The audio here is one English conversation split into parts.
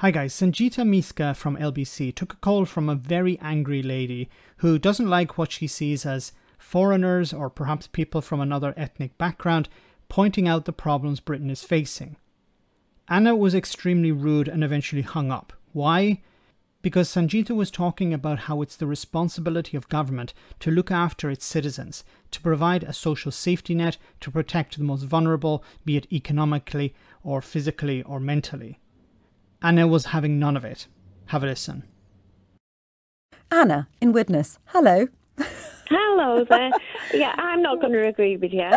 Hi guys, Sangita Myska from LBC took a call from a very angry lady who doesn't like what she sees as foreigners or perhaps people from another ethnic background pointing out the problems Britain is facing. Anna was extremely rude and eventually hung up. Why? Because Sangita was talking about how it's the responsibility of government to look after its citizens, to provide a social safety net to protect the most vulnerable, be it economically or physically or mentally. Anna was having none of it. Have a listen. Anna, in Widnes. Hello. Hello there. Yeah, I'm not going to agree with you.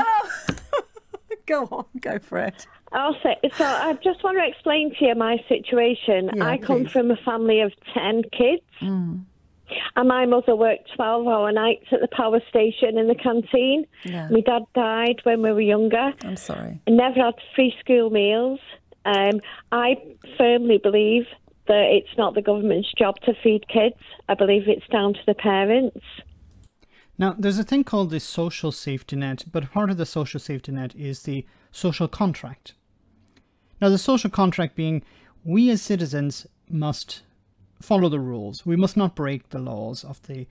Go on, go for it. I'll say, so I just want to explain to you my situation. Yeah, I come from a family of 10 kids. Mm. And my mother worked 12-hour nights at the power station in the canteen. Yeah. My dad died when we were younger. I'm sorry. I never had free school meals. I firmly believe that it's not the government's job to feed kids. I believe it's down to the parents. Now, there's a thing called the social safety net, but part of the social safety net is the social contract. Now, the social contract being we as citizens must follow the rules. We must not break the laws of the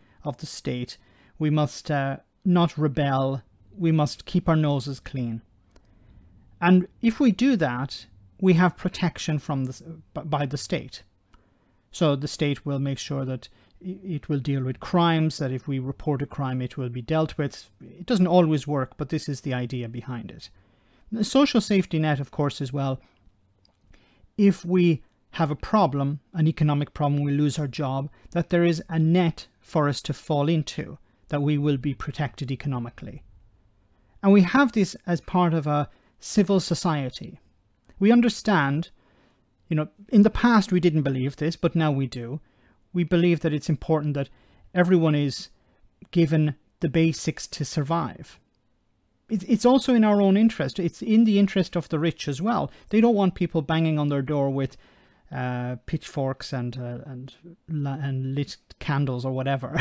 state. We must not rebel. We must keep our noses clean. And if we do that, we have protection from by the state. So the state will make sure that it will deal with crimes, that if we report a crime, it will be dealt with. It doesn't always work, but this is the idea behind it. The social safety net, of course, is, well, if we have a problem, an economic problem, we lose our job, that there is a net for us to fall into, that we will be protected economically. And we have this as part of a civil society. We understand, you know, in the past we didn't believe this, but now we do. We believe that it's important that everyone is given the basics to survive. It's also in our own interest. It's in the interest of the rich as well. They don't want people banging on their door with pitchforks and lit candles or whatever,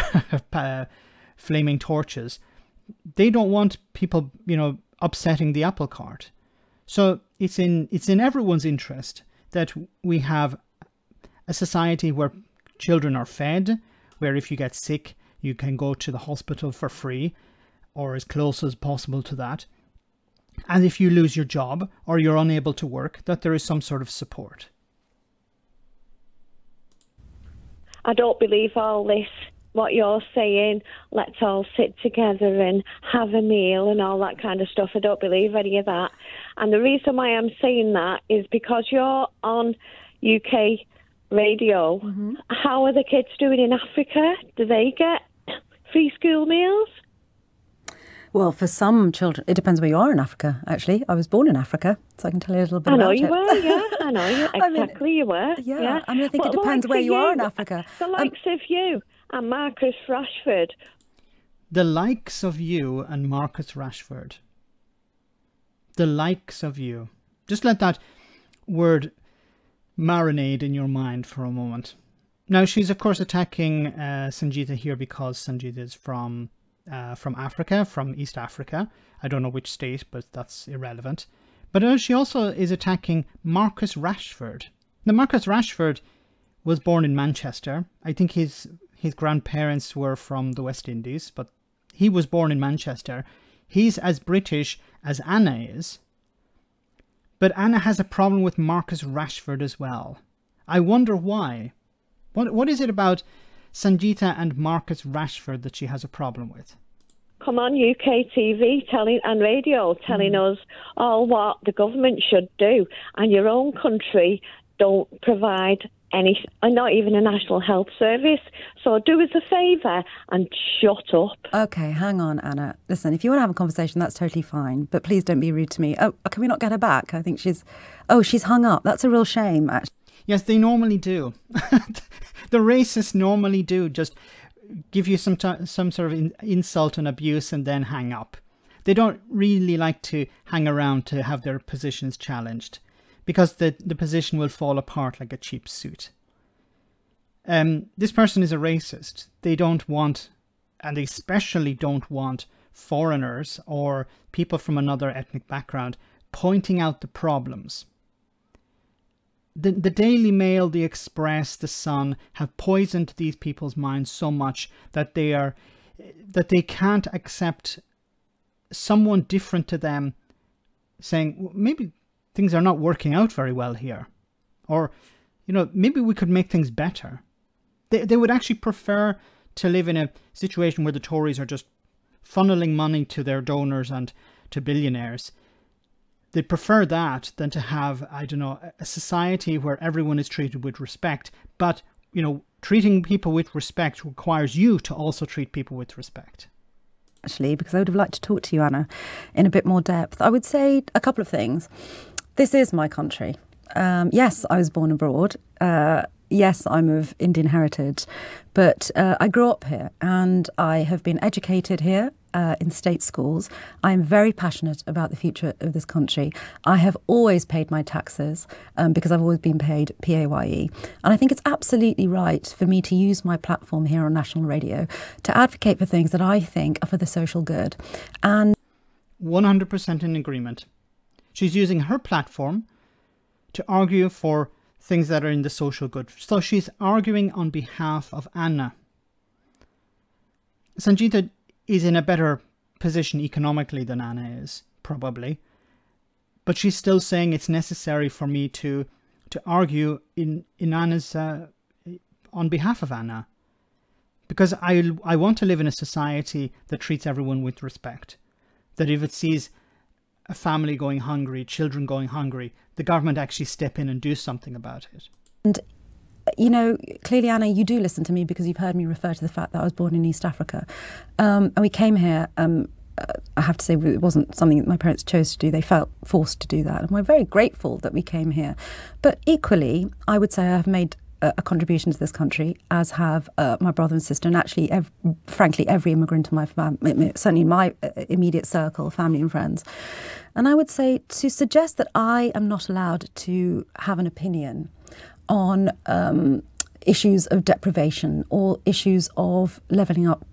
flaming torches. They don't want people, you know, upsetting the apple cart. So it's in everyone's interest that we have a society where children are fed, where if you get sick, you can go to the hospital for free or as close as possible to that. And if you lose your job or you're unable to work, that there is some sort of support. I don't believe all this, what you're saying, let's all sit together and have a meal and all that kind of stuff. I don't believe any of that. And the reason why I'm saying that is because you're on UK radio. Mm-hmm. How are the kids doing in Africa? Do they get free school meals? Well, for some children, it depends where you are in Africa, actually. I was born in Africa, so I can tell you a little bit about it. I know you were, yeah. I know you, exactly, I mean, you were. Yeah, yeah. I mean, I think it depends where you are in Africa. The likes of you and Marcus Rashford. The likes of you and Marcus Rashford. The likes of you. Just let that word marinade in your mind for a moment. Now, she's, of course, attacking Sangita here because Sangita is from Africa, from East Africa. I don't know which state, but that's irrelevant. But she also is attacking Marcus Rashford. Now, Marcus Rashford was born in Manchester. I think his grandparents were from the West Indies, but he was born in Manchester. He's as British as Anna is. But Anna has a problem with Marcus Rashford as well. I wonder why. What is it about Sangita and Marcus Rashford that she has a problem with? Come on, UK TV and radio telling us all what the government should do, and your own country don't provide any, not even a national health service. So do us a favour and shut up. Okay, hang on, Anna. Listen, if you want to have a conversation, that's totally fine, but please don't be rude to me. Oh, can we not get her back? I think she's hung up. That's a real shame, actually. Yes, they normally do. The racists normally do just give you some sort of insult and abuse and then hang up. They don't really like to hang around to have their positions challenged because the position will fall apart like a cheap suit. This person is a racist. They don't want, and they especially don't want, foreigners or people from another ethnic background pointing out the problems. The Daily Mail, the Express, the Sun have poisoned these people's minds so much that they can't accept someone different to them saying, well, maybe things are not working out very well here, or, you know, maybe we could make things better. They would actually prefer to live in a situation where the Tories are just funneling money to their donors and to billionaires. They prefer that than to have, I don't know, a society where everyone is treated with respect. But, you know, treating people with respect requires you to also treat people with respect. Actually, because I would have liked to talk to you, Anna, in a bit more depth. I would say a couple of things. This is my country. Yes, I was born abroad. Yes, I'm of Indian heritage, but I grew up here and I have been educated here in state schools. I'm very passionate about the future of this country. I have always paid my taxes because I've always been paid PAYE. And I think it's absolutely right for me to use my platform here on national radio to advocate for things that I think are for the social good. And 100% in agreement. She's using her platform to argue for things that are in the social good. So she's arguing on behalf of Anna. Sangita is in a better position economically than Anna is, probably. But she's still saying it's necessary for me to argue in Anna's, on behalf of Anna. Because I want to live in a society that treats everyone with respect. That if it sees a family going hungry, children going hungry, the government actually step in and do something about it. And, you know, clearly, Anna, you do listen to me because you've heard me refer to the fact that I was born in East Africa. And we came here, I have to say, it wasn't something that my parents chose to do. They felt forced to do that. And we're very grateful that we came here. But equally, I would say I have made a contribution to this country, as have my brother and sister, and actually, frankly, every immigrant in my family, certainly in my immediate circle, family and friends. And I would say to suggest that I am not allowed to have an opinion on issues of deprivation or issues of levelling up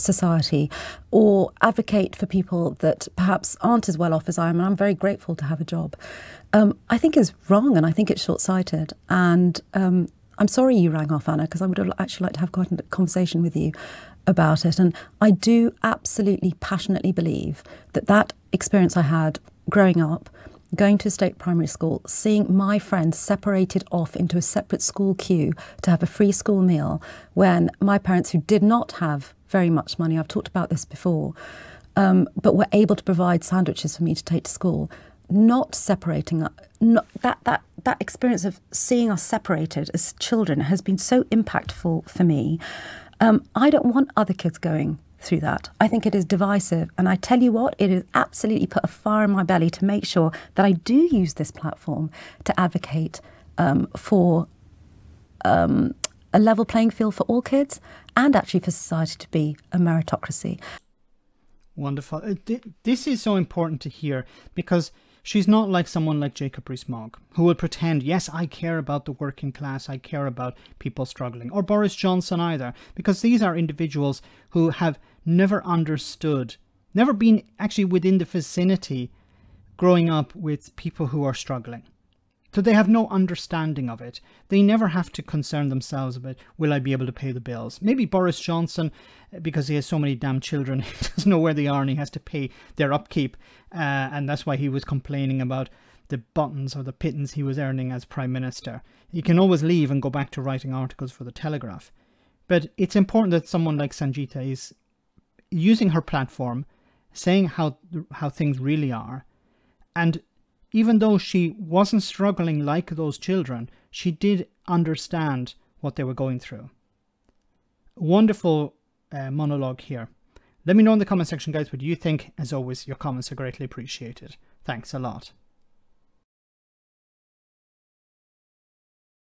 society, or advocate for people that perhaps aren't as well off as I am, and I'm very grateful to have a job, I think is wrong, and I think it's short-sighted. And I'm sorry you rang off, Anna, because I would have actually liked to have gotten a conversation with you about it. And I do absolutely passionately believe that that experience I had growing up, going to a state primary school, seeing my friends separated off into a separate school queue to have a free school meal, when my parents, who did not have very much money, I've talked about this before, but were able to provide sandwiches for me to take to school, not separating us. That experience of seeing us separated as children has been so impactful for me. I don't want other kids going through that. I think it is divisive, and I tell you what, it has absolutely put a fire in my belly to make sure that I do use this platform to advocate for a level playing field for all kids, and actually for society to be a meritocracy. Wonderful. This is so important to hear, because she's not like someone like Jacob Rees-Mogg, who will pretend, yes, I care about the working class, I care about people struggling, or Boris Johnson either, because these are individuals who have never understood, never been actually within the vicinity growing up with people who are struggling. So they have no understanding of it. They never have to concern themselves about, will I be able to pay the bills? Maybe Boris Johnson, because he has so many damn children, he doesn't know where they are and he has to pay their upkeep. And that's why he was complaining about the buttons or the pittance he was earning as Prime Minister. You can always leave and go back to writing articles for The Telegraph. But it's important that someone like Sangita is using her platform, saying how things really are, and even though she wasn't struggling like those children, she did understand what they were going through. Wonderful monologue here. Let me know in the comment section, guys, what you think. As always, your comments are greatly appreciated. Thanks a lot.